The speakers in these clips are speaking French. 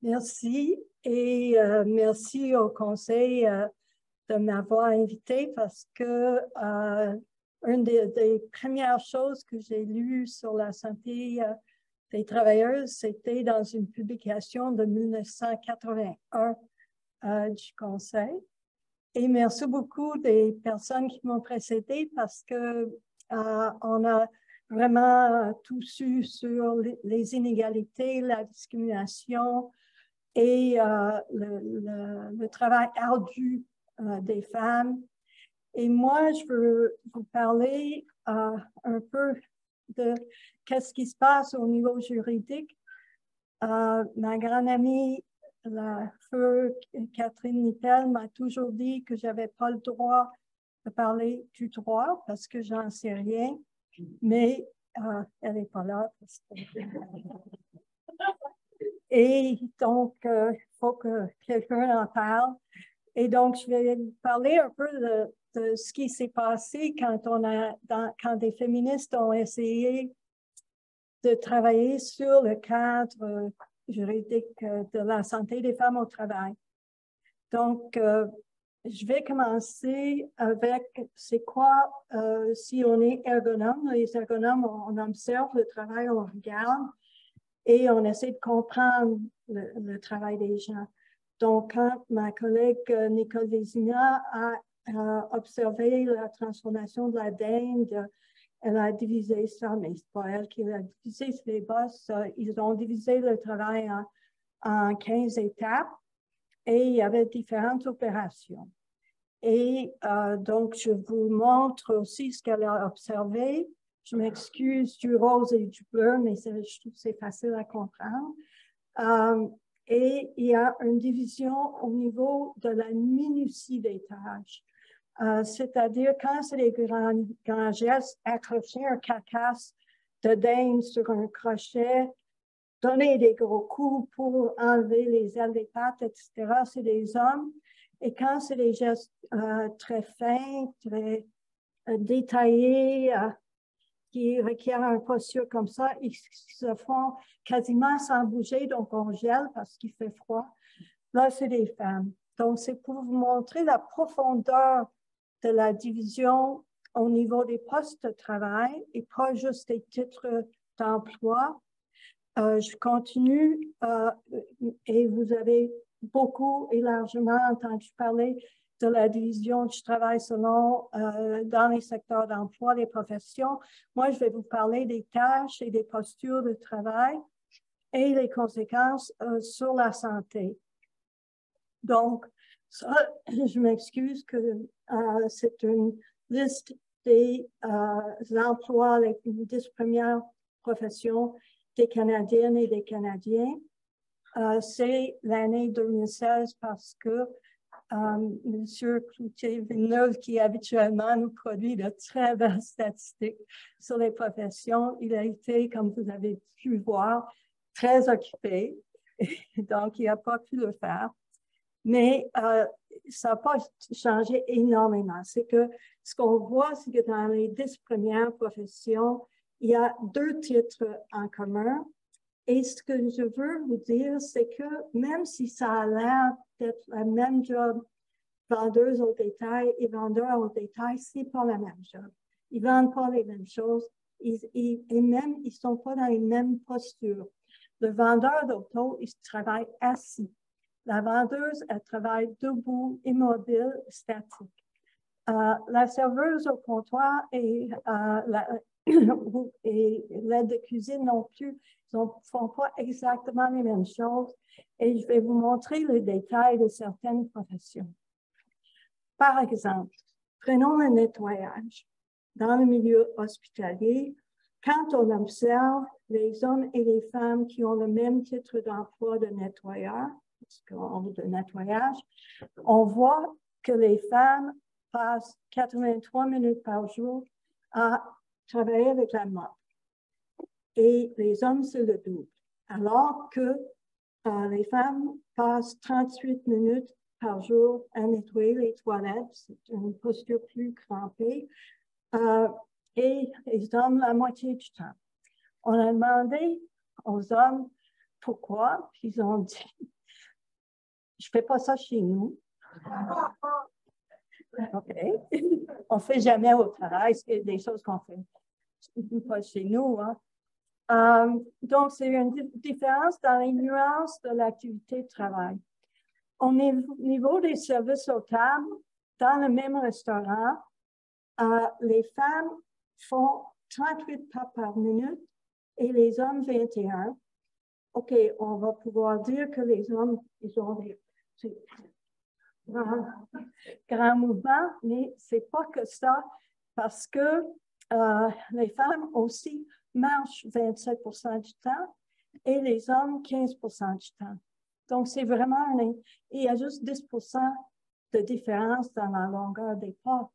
Merci et merci au Conseil de m'avoir invité parce que une des premières choses que j'ai lues sur la santé des travailleuses, c'était dans une publication de 1981 du Conseil. Et merci beaucoup des personnes qui m'ont précédée parce que on a vraiment tout su sur les inégalités, la discrimination et le travail ardu des femmes. Et moi, je veux vous parler un peu de qu'est-ce qui se passe au niveau juridique. Ma grande amie, la feu Catherine Nipel, m'a toujours dit que j'avais pas le droit de parler du droit parce que j'en sais rien. Mais elle n'est pas là. Et donc, il faut que quelqu'un en parle. Et donc, je vais parler un peu de ce qui s'est passé quand, quand des féministes ont essayé de travailler sur le cadre juridique de la santé des femmes au travail. Donc, je vais commencer avec c'est quoi, si on est ergonome, les ergonomes, on observe le travail, on regarde et on essaie de comprendre le travail des gens. Donc, quand ma collègue Nicole Vézina a observé la transformation de la dinde, elle a divisé ça, mais c'est pas elle qui l'a divisé, c'est les boss. Ils ont divisé le travail en 15 étapes. Et il y avait différentes opérations. Et donc, je vous montre aussi ce qu'elle a observé. Je m'excuse du rose et du bleu, mais je trouve que c'est facile à comprendre. Et il y a une division au niveau de la minutie des tâches. C'est-à-dire, quand c'est les grands gestes, accrocher un carcasse de dinde sur un crochet, donner des gros coups pour enlever les ailes des pattes, etc., c'est des hommes. Et quand c'est des gestes très fins, très détaillés, qui requièrent une posture comme ça, ils se font quasiment sans bouger, donc on gèle parce qu'il fait froid. Là, c'est des femmes. Donc, c'est pour vous montrer la profondeur de la division au niveau des postes de travail et pas juste des titres d'emploi. Je continue et vous avez beaucoup et largement entendu parler de la division du travail selon dans les secteurs d'emploi, les professions. Moi, je vais vous parler des tâches et des postures de travail et les conséquences sur la santé. Donc, ça, je m'excuse que c'est une liste des emplois, les 10 premières professions des Canadiennes et des Canadiens. C'est l'année 2016 parce que M. Cloutier-Villeneuve, qui habituellement nous produit de très belles statistiques sur les professions, il a été, comme vous avez pu voir, très occupé. Donc, il n'a pas pu le faire. Mais ça n'a pas changé énormément. C'est que ce qu'on voit, c'est que dans les 10 premières professions, il y a 2 titres en commun. Et ce que je veux vous dire, c'est que même si ça a l'air d'être le même job, vendeuse au détail et vendeur au détail, c'est pas le même job. Ils ne vendent pas les mêmes choses et même ils ne sont pas dans les mêmes postures. Le vendeur d'auto, il travaille assis. La vendeuse, elle travaille debout, immobile, statique. La serveuse au comptoir et l'aide de cuisine non plus, ils ne font pas exactement les mêmes choses. Et je vais vous montrer le détail de certaines professions. Par exemple, prenons le nettoyage. Dans le milieu hospitalier, quand on observe les hommes et les femmes qui ont le même titre d'emploi de nettoyeur, parce qu'on est de nettoyage, on voit que les femmes passent 83 minutes par jour à travailler avec la mort. Et les hommes, c'est le double. Alors que les femmes passent 38 minutes par jour à nettoyer les toilettes. C'est une posture plus crampée. Et les hommes, la moitié du temps. On a demandé aux hommes pourquoi? Puis ils ont dit, je fais pas ça chez nous. OK. On fait jamais au travail, c'est des choses qu'on fait pas chez nous. Hein. Donc, c'est une différence dans les nuances de l'activité de travail. On est au niveau des services aux tables, dans le même restaurant, les femmes font 38 pas par minute et les hommes 21. OK, on va pouvoir dire que les hommes, ils ont des grands mouvements, mais c'est pas que ça, parce que les femmes aussi marchent 27% du temps et les hommes 15% du temps. Donc, c'est vraiment, il y a juste 10% de différence dans la longueur des pas.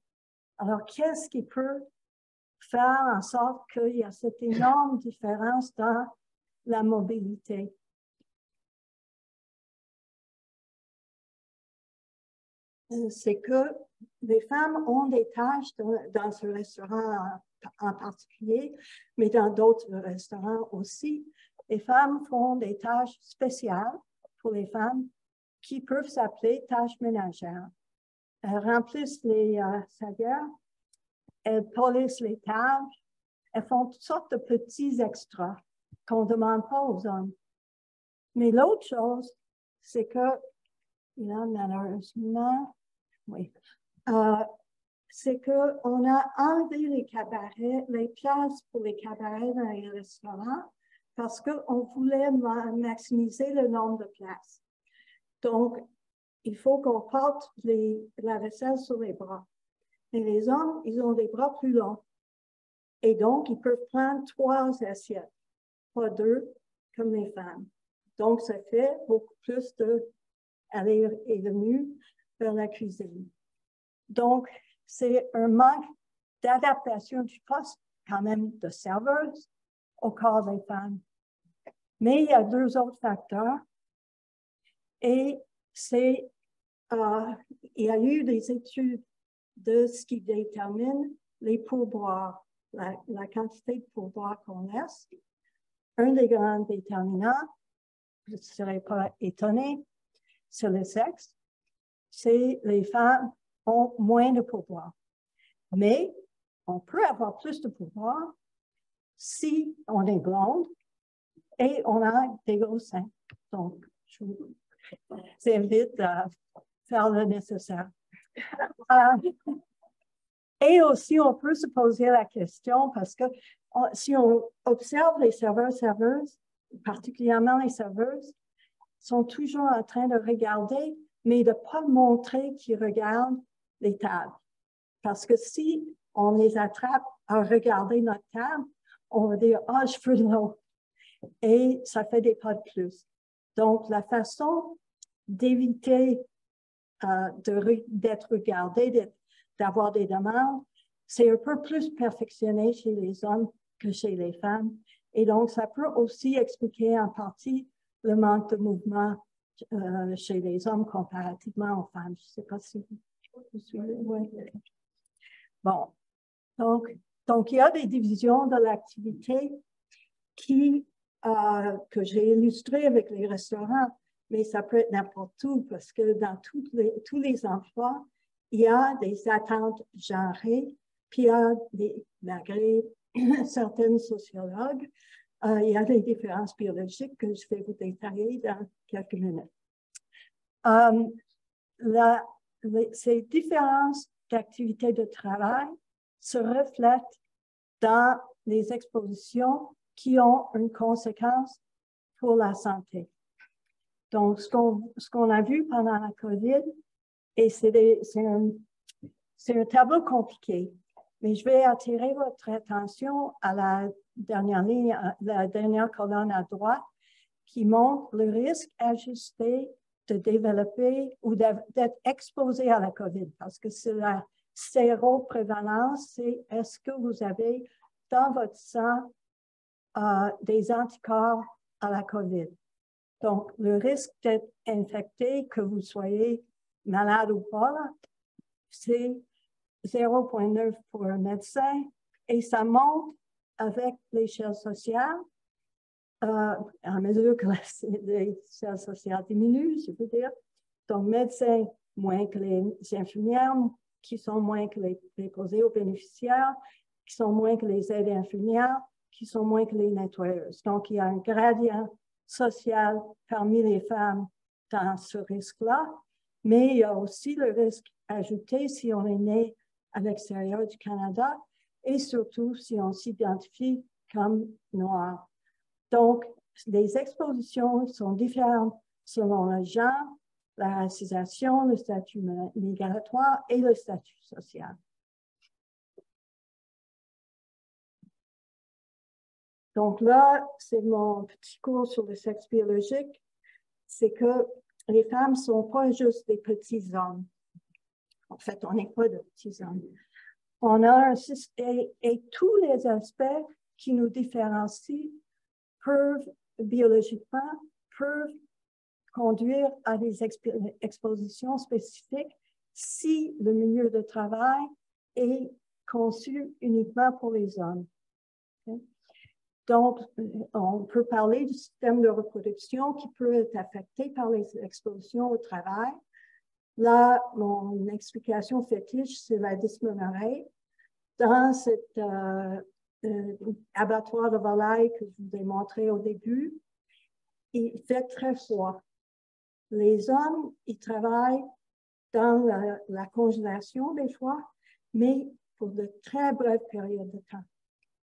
Alors, qu'est-ce qui peut faire en sorte qu'il y a cette énorme différence dans la mobilité? C'est que les femmes ont des tâches dans ce restaurant en particulier, mais dans d'autres restaurants aussi. Les femmes font des tâches spéciales pour les femmes qui peuvent s'appeler tâches ménagères. Elles remplissent les salières, elles polissent les tables, elles font toutes sortes de petits extras qu'on ne demande pas aux hommes. Mais l'autre chose, c'est que, là, malheureusement, oui, c'est qu'on a enlevé les cabarets, les places pour les cabarets dans les restaurants parce qu'on voulait maximiser le nombre de places. Donc, il faut qu'on porte la vaisselle sur les bras. Mais les hommes, ils ont des bras plus longs. Et donc, ils peuvent prendre 3 assiettes, pas 2, comme les femmes. Donc, ça fait beaucoup plus d'aller et venir vers la cuisine. Donc, c'est un manque d'adaptation du poste, quand même, de serveuse au corps des femmes. Mais il y a 2 autres facteurs. Et c'est, il y a eu des études de ce qui détermine les pourboires, la quantité de pourboires qu'on laisse. Un des grands déterminants, je ne serais pas étonnée, c'est le sexe, c'est les femmes ont moins de pourboires. Mais on peut avoir plus de pourboires si on est blonde et on a des gros seins. Donc, je vous invite à faire le nécessaire. Et aussi, on peut se poser la question, parce que si on observe les serveurs-serveuses, particulièrement les serveuses, sont toujours en train de regarder, mais de ne pas montrer qu'ils regardent les tables. Parce que si on les attrape à regarder notre table, on va dire « Ah, je veux de l'eau ». Et ça fait des pas de plus. Donc, la façon d'éviter d'être regardé, d'avoir des demandes, c'est un peu plus perfectionné chez les hommes que chez les femmes. Et donc, ça peut aussi expliquer en partie le manque de mouvement chez les hommes comparativement aux femmes. Je ne sais pas si vous suivez. Oui. Bon. Donc, il y a des divisions de l'activité que j'ai illustrées avec les restaurants, mais ça peut être n'importe où, parce que dans tous les emplois, il y a des attentes genrées, puis il y a, malgré certaines sociologues, il y a des différences biologiques que je vais vous détailler dans quelques minutes. Ces différences d'activité de travail se reflètent dans les expositions qui ont une conséquence pour la santé. Donc, ce qu'on a vu pendant la COVID, et c'est un tableau compliqué, mais je vais attirer votre attention à la dernière ligne, à la dernière colonne à droite, qui montre le risque ajusté de développer ou d'être exposé à la COVID, parce que c'est la séroprévalence, c'est est-ce que vous avez dans votre sang des anticorps à la COVID. Donc, le risque d'être infecté, que vous soyez malade ou pas, c'est 0,9 pour un médecin, et ça monte avec l'échelle sociale à mesure que la sécurité sociale diminue, je veux dire. Donc, médecins moins que les infirmières, qui sont moins que les préposés aux bénéficiaires, qui sont moins que les aides infirmières, qui sont moins que les nettoyeuses. Donc, il y a un gradient social parmi les femmes dans ce risque-là, mais il y a aussi le risque ajouté si on est né à l'extérieur du Canada et surtout si on s'identifie comme noir. Donc, les expositions sont différentes selon le genre, la racisation, le statut migratoire et le statut social. Donc là, c'est mon petit cours sur le sexe biologique. C'est que les femmes ne sont pas juste des petits hommes. En fait, on n'est pas de petits hommes. On a un système et tous les aspects qui nous différencient peuvent, biologiquement, peuvent conduire à des expositions spécifiques si le milieu de travail est conçu uniquement pour les hommes. Okay? Donc, on peut parler du système de reproduction qui peut être affecté par les expositions au travail. Là, mon explication fétiche, c'est la dysménorrhée. Dans cet abattoir de volaille que je vous ai montré au début, il fait très froid. Les hommes, ils travaillent dans la congélation des fois, mais pour de très brèves périodes de temps.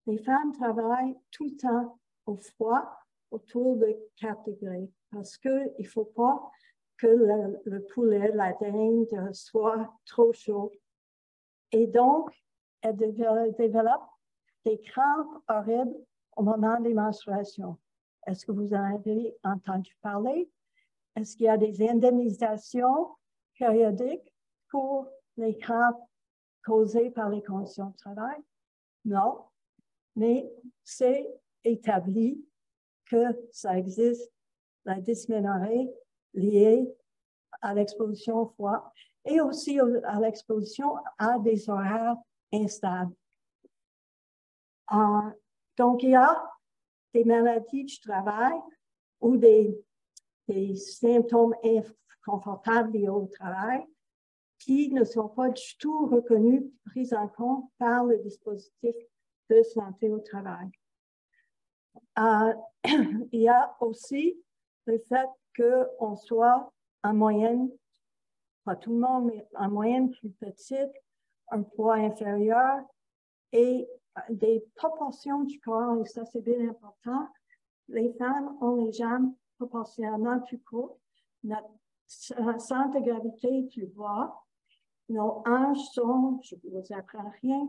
Les femmes travaillent tout le temps au froid, autour de 4 degrés, parce qu'il ne faut pas que le poulet, la dinde, soit trop chaud. Et donc, elles développent des crampes horribles au moment des menstruations. Est-ce que vous en avez entendu parler? Est-ce qu'il y a des indemnisations périodiques pour les crampes causées par les conditions de travail? Non. Mais c'est établi que ça existe, la dysménorrhée liée à l'exposition au froid et aussi à l'exposition à des horaires instables. Donc, il y a des maladies du travail ou des symptômes inconfortables liés au travail qui ne sont pas du tout reconnus, pris en compte par le dispositif de santé au travail. Il y a aussi le fait qu'on soit en moyenne, pas tout le monde, mais en moyenne plus petite, un poids inférieur et des proportions du corps, et ça c'est bien important, les femmes ont les jambes proportionnellement plus courtes, notre centre de gravité est plus bas, nos hanches sont, je ne vous apprends rien,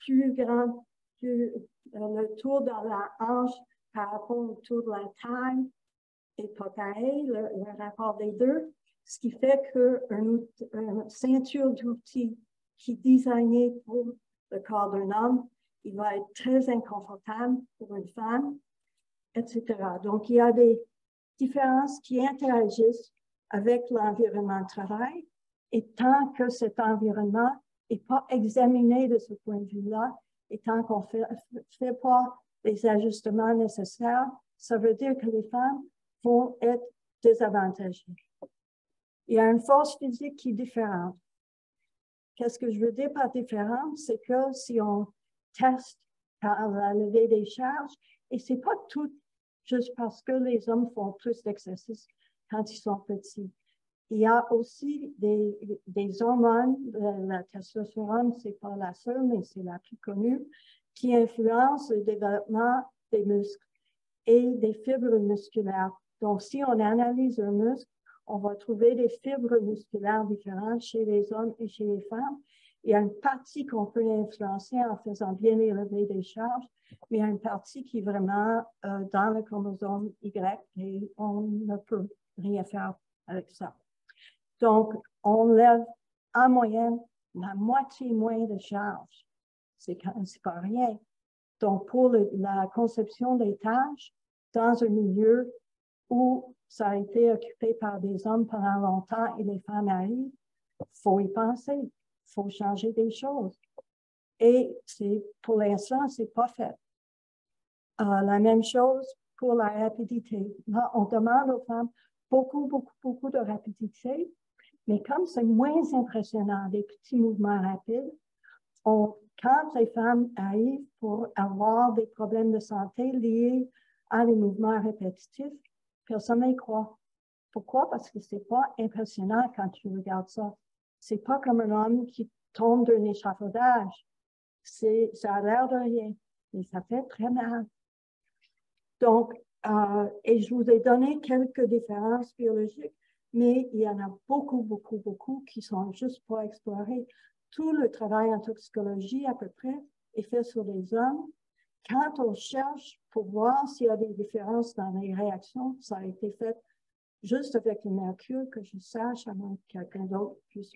plus grandes. Le tour dans la hanche par rapport au tour de la taille est pas pareil, le rapport des deux, ce qui fait qu'une ceinture d'outils qui est designée pour le corps d'un homme, il va être très inconfortable pour une femme, etc. Donc, il y a des différences qui interagissent avec l'environnement de travail et tant que cet environnement n'est pas examiné de ce point de vue-là, et tant qu'on ne fait pas les ajustements nécessaires, ça veut dire que les femmes vont être désavantagées. Il y a une force physique qui est différente. Qu'est-ce que je veux dire par différente? C'est que si on teste par la levée des charges, et ce n'est pas tout juste parce que les hommes font plus d'exercice quand ils sont petits. Il y a aussi des hormones, la testostérone, c'est pas la seule, mais c'est la plus connue, qui influencent le développement des muscles et des fibres musculaires. Donc, si on analyse un muscle, on va trouver des fibres musculaires différentes chez les hommes et chez les femmes. Il y a une partie qu'on peut influencer en faisant bien les levées des charges, mais il y a une partie qui est vraiment dans le chromosome Y et on ne peut rien faire avec ça. Donc, on lève en moyenne la moitié moins de charge. C'est pas rien. Donc, pour la conception des tâches, dans un milieu où ça a été occupé par des hommes pendant longtemps et les femmes arrivent, il faut y penser, il faut changer des choses. Et pour l'instant, c'est pas fait. La même chose pour la rapidité. Là, on demande aux femmes beaucoup de rapidité, mais comme c'est moins impressionnant, des petits mouvements rapides, quand les femmes arrivent pour avoir des problèmes de santé liés à des mouvements répétitifs, personne n'y croit. Pourquoi? Parce que c'est pas impressionnant quand tu regardes ça. C'est pas comme un homme qui tombe d'un échafaudage. Ça a l'air de rien, mais ça fait très mal. Donc, et je vous ai donné quelques différences biologiques, mais il y en a beaucoup qui sont juste pas explorées. Tout le travail en toxicologie, à peu près, est fait sur les hommes. Quand on cherche pour voir s'il y a des différences dans les réactions, ça a été fait juste avec le mercure, que je sache, à moins que quelqu'un d'autre puisse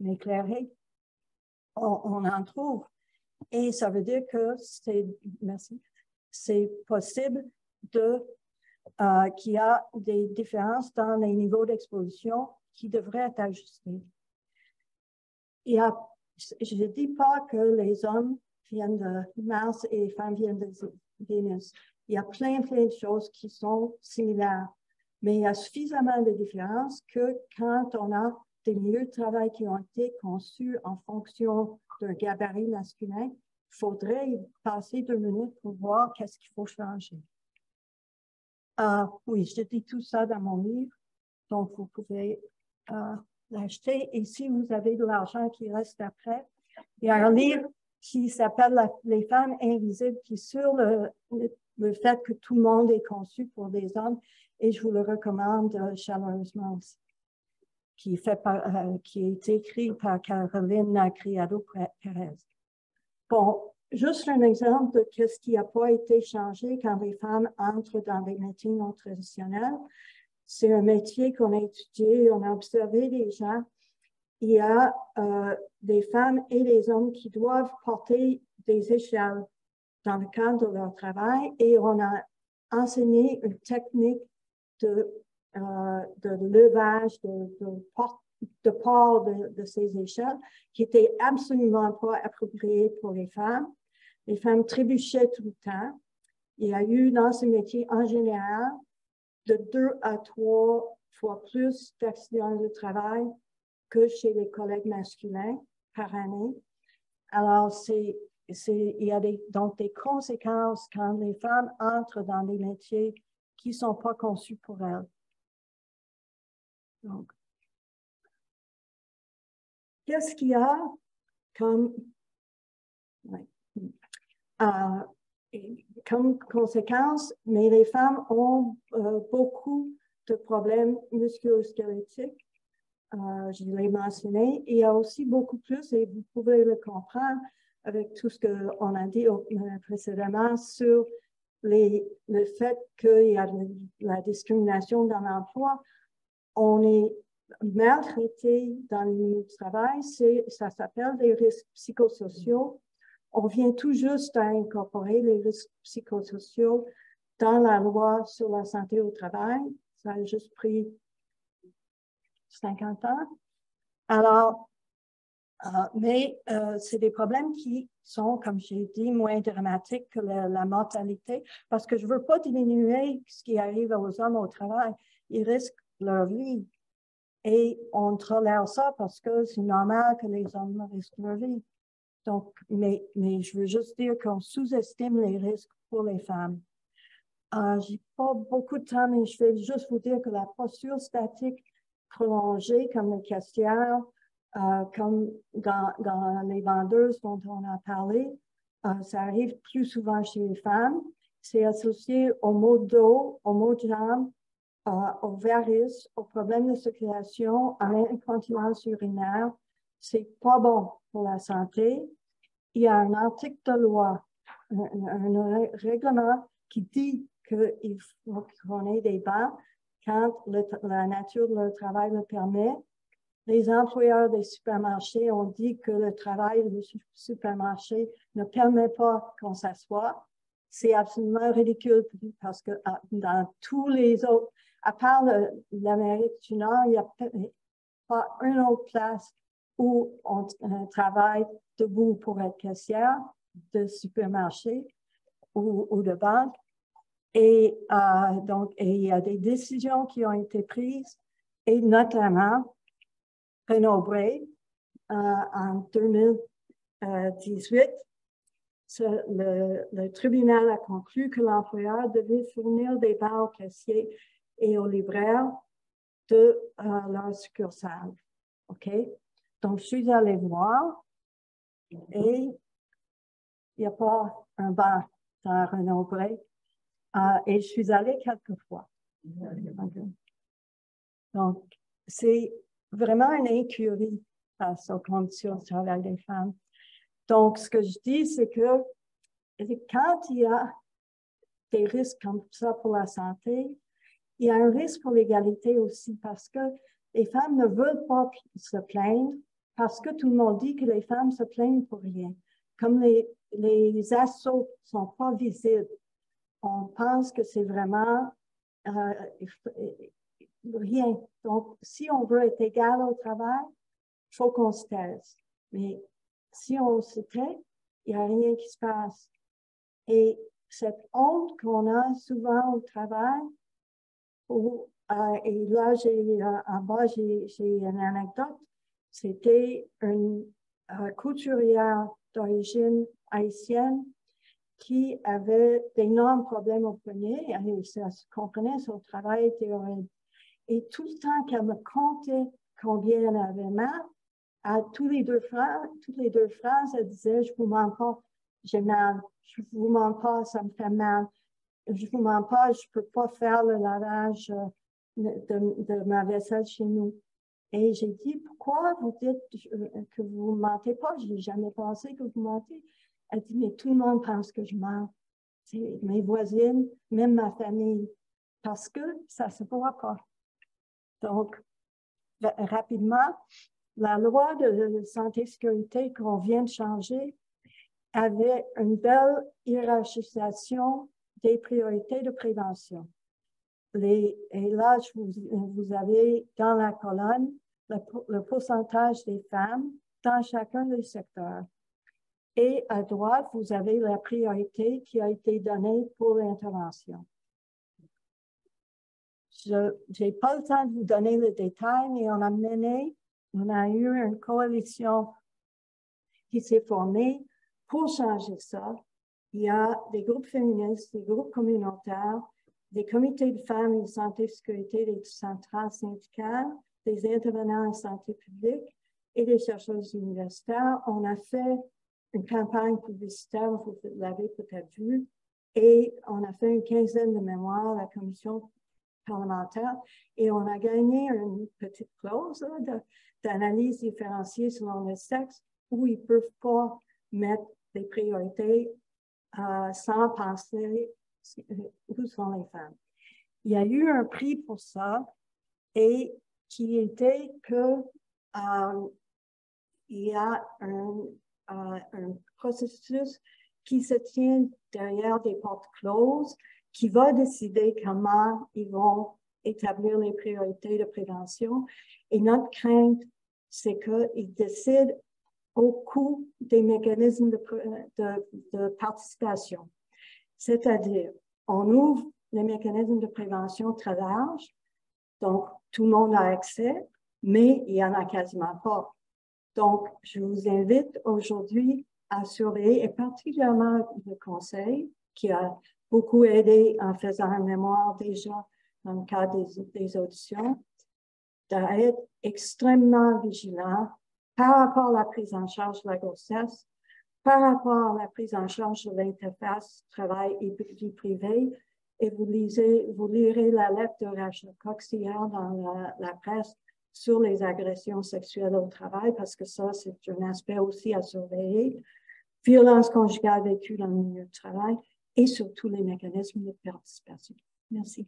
m'éclairer. On en trouve. Et ça veut dire que c'est possible qu'il y a des différences dans les niveaux d'exposition qui devraient être ajustés. Je ne dis pas que les hommes viennent de Mars et les femmes viennent de Vénus. Il y a plein de choses qui sont similaires. Mais il y a suffisamment de différences que quand on a des milieux de travail qui ont été conçus en fonction d'un gabarit masculin, il faudrait y passer 2 minutes pour voir qu'est-ce qu'il faut changer. Oui, je dis tout ça dans mon livre, donc vous pouvez l'acheter. Et si vous avez de l'argent qui reste après, il y a un livre qui s'appelle « Les femmes invisibles » qui est sur le fait que tout le monde est conçu pour des hommes, et je vous le recommande chaleureusement aussi, qui est écrit par Caroline Criado Perez. Bon, juste un exemple de qu'est-ce qui n'a pas été changé quand les femmes entrent dans des métiers non traditionnels. C'est un métier qu'on a étudié, on a observé des gens. Il y a des femmes et des hommes qui doivent porter des échelles dans le cadre de leur travail, et on a enseigné une technique de levage, de port de ces échelles qui n'était absolument pas appropriée pour les femmes. Les femmes trébuchaient tout le temps. Il y a eu dans ce métier en général de 2 à 3 fois plus d'accidents de travail que chez les collègues masculins par année. Alors, il y a donc des conséquences quand les femmes entrent dans des métiers qui ne sont pas conçus pour elles. Donc, qu'est-ce qu'il y a comme, comme conséquence? Mais les femmes ont beaucoup de problèmes musculo-squelettiques. Je l'ai mentionné. Il y a aussi beaucoup plus, et vous pouvez le comprendre avec tout ce qu'on a dit précédemment sur le fait qu'il y a de la discrimination dans l'emploi. On est maltraité dans le milieu du travail, ça s'appelle des risques psychosociaux. On vient tout juste à incorporer les risques psychosociaux dans la loi sur la santé au travail. Ça a juste pris 50 ans. Alors, c'est des problèmes qui sont, comme j'ai dit, moins dramatiques que la mortalité, parce que je ne veux pas diminuer ce qui arrive aux hommes au travail. Ils risquent leur vie. Et on tolère ça parce que c'est normal que les hommes risquent leur vie. Donc, mais je veux juste dire qu'on sous-estime les risques pour les femmes. J'ai pas beaucoup de temps, mais je vais juste vous dire que la posture statique prolongée, comme les caissières, comme dans les vendeuses dont on a parlé, ça arrive plus souvent chez les femmes. C'est associé aux maux de dos, aux maux de jambes, aux varices, aux problèmes de circulation, à l'incontinence urinaire. C'est pas bon pour la santé. Il y a un article de loi, un règlement qui dit qu'il faut qu'on ait des bancs quand la nature de leur travail le permet. Les employeurs des supermarchés ont dit que le travail du supermarché ne permet pas qu'on s'assoie. C'est absolument ridicule parce que dans tous les autres, à part l'Amérique du Nord, il n'y a pas une autre place où on travaille debout pour être caissière de supermarché ou de banque. Et donc, il y a des décisions qui ont été prises, et notamment Renaud-Bray en 2018. Le tribunal a conclu que l'employeur devait fournir des bas aux caissiers et aux libraires de leur succursale. OK? Donc, je suis allée voir et il n'y a pas un banc dans Renaud-Bray. Et je suis allée quelques fois. Donc, c'est vraiment une incurie face aux conditions de travail des femmes. Donc, ce que je dis, c'est que quand il y a des risques comme ça pour la santé, il y a un risque pour l'égalité aussi, parce que les femmes ne veulent pas se plaindre, parce que tout le monde dit que les femmes se plaignent pour rien. Comme les assauts ne sont pas visibles, on pense que c'est vraiment rien. Donc, si on veut être égal au travail, il faut qu'on se taise. Mais si on se tait, il n'y a rien qui se passe. Et cette honte qu'on a souvent au travail, où, et là, en bas, j'ai une anecdote, c'était une couturière d'origine haïtienne qui avait d'énormes problèmes au poignet, et ça se comprenait, son travail était horrible. Et tout le temps qu'elle me comptait combien elle avait mal, à toutes les deux phrases, elle disait « je vous mens pas, j'ai mal, je vous mens pas, ça me fait mal, je vous mens pas, je peux pas faire le lavage de ma vaisselle chez nous ». Et j'ai dit « pourquoi vous dites que vous mentez pas, je n'ai jamais pensé que vous mentez ». Elle dit, mais tout le monde pense que je mens. Mes voisines, même ma famille, parce que ça ne se voit pas. Donc, rapidement, la loi de santé-sécurité qu'on vient de changer avait une belle hiérarchisation des priorités de prévention. Et là, vous avez dans la colonne le pourcentage des femmes dans chacun des secteurs. Et à droite, vous avez la priorité qui a été donnée pour l'intervention. Je n'ai pas le temps de vous donner le détail, mais on a eu une coalition qui s'est formée pour changer ça. Il y a des groupes féministes, des groupes communautaires, des comités de femmes et de santé et sécurité, des centrales syndicales, des intervenants en santé publique et des chercheurs universitaires. On a fait une campagne publicitaire, vous l'avez peut-être vu, et on a fait une quinzaine de mémoires à la commission parlementaire, et on a gagné une petite clause d'analyse différenciée selon le sexe, où ils ne peuvent pas mettre des priorités sans penser où sont les femmes. Il y a eu un prix pour ça, et qui était que il y a un processus qui se tient derrière des portes closes, qui va décider comment ils vont établir les priorités de prévention. Et notre crainte, c'est qu'ils décident au coût des mécanismes de participation. C'est-à-dire, on ouvre les mécanismes de prévention très larges, donc tout le monde a accès, mais il n'y en a quasiment pas. Donc, je vous invite aujourd'hui à surveiller, et particulièrement le Conseil, qui a beaucoup aidé en faisant un mémoire déjà dans le cadre des auditions, d'être extrêmement vigilant par rapport à la prise en charge de la grossesse, par rapport à la prise en charge de l'interface travail et vie privée. Et vous lirez la lettre de Rachel Cox hier dans la presse sur les agressions sexuelles au travail, parce que ça, c'est un aspect aussi à surveiller. Violence conjugale vécue dans le milieu du travail et surtout les mécanismes de participation. Merci.